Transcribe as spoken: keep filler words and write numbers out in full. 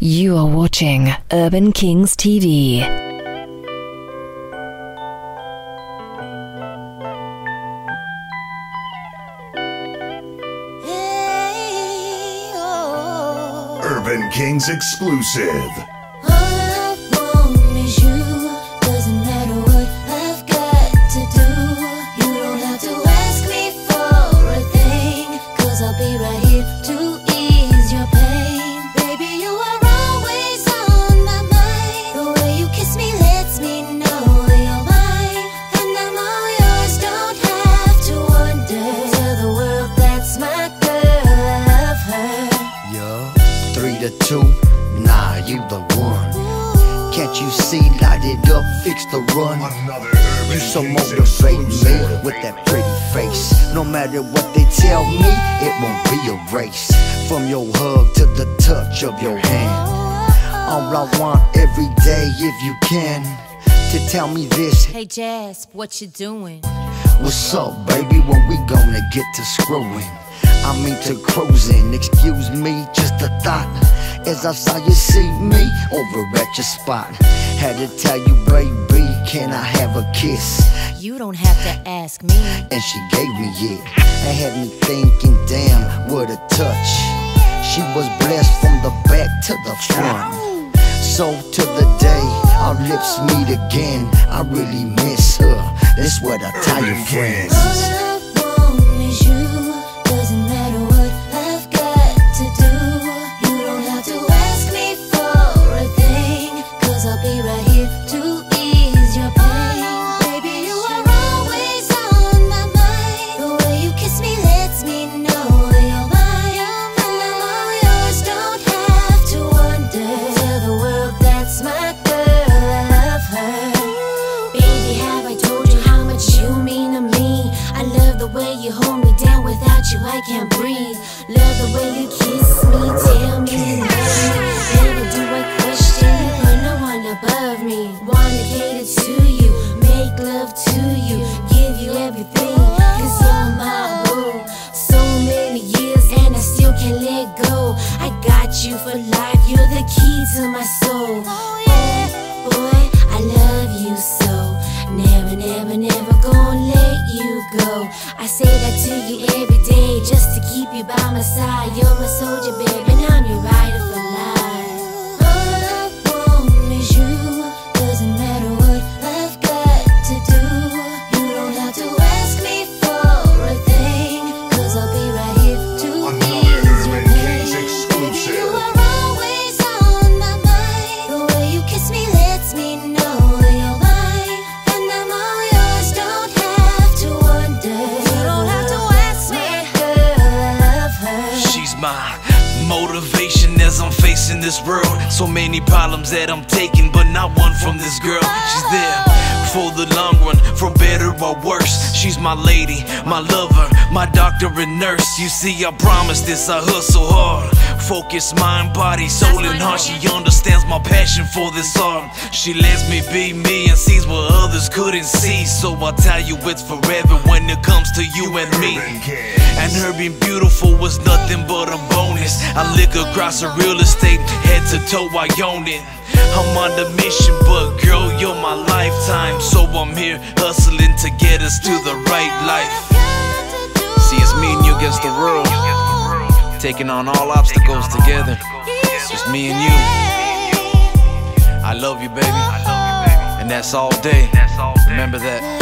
You are watching Urban Kings T V. Hey, oh. Urban Kings exclusive. Two, nah, you the one. Ooh. Can't you see? Light it up, fix the run. You so motivate me with that pretty face. No matter what they tell me, it won't be a race. From your hug to the touch of your hand, all I want every day, if you can, to tell me this: hey Jazz, what you doing? What's up, baby? When we gonna get to screwing? I mean to cruising, excuse me, just a thought. As I saw you see me over at your spot, had to tell you, baby, can I have a kiss? You don't have to ask me. And she gave me it, and had me thinking, damn, what a touch. She was blessed from the back to the front. So to the day our lips meet again, I really miss her, that's what I tell your friends. I can't breathe. Love the way you kiss me, tell me you love me. Never do I question you, put no one above me. Wanna cater to you, make love to you, give you everything, cause you're my boo. So many years and I still can't let go. I got you for life, you're the key to my soul. Oh boy, I love you so. Never, never, never gonna let you go. I say that to you every day, just to keep you by my side. You're my soldier, baby, and I'm your rider for life. All I want is you. Doesn't matter what I've got to do. You don't have to ask me for a thing, cause I'll be right here to ease your pain. Baby, you are always on my mind. The way you kiss me lets me know that you're mine, and I'm all yours, don't have to wonder. My motivation as I'm facing this world, so many problems that I'm taking, but not one from this girl. She's there for the long run, from better or worse. She's my lady, my lover, my doctor and nurse. You see, I promise this, I hustle hard, focus mind, body, soul and heart. She understands my passion for this art. She lets me be me and sees what others couldn't see. So I tell you it's forever when it comes to you and me. And her being beautiful was nothing but a bonus. I lick across her real estate, head to toe, I own it. I'm on a mission, but girl, you're my lifetime. So I'm here hustling to get us to the right life. See, it's me and you against the world, taking on all obstacles together. It's just me and you. I love you, baby, and that's all day. Remember that.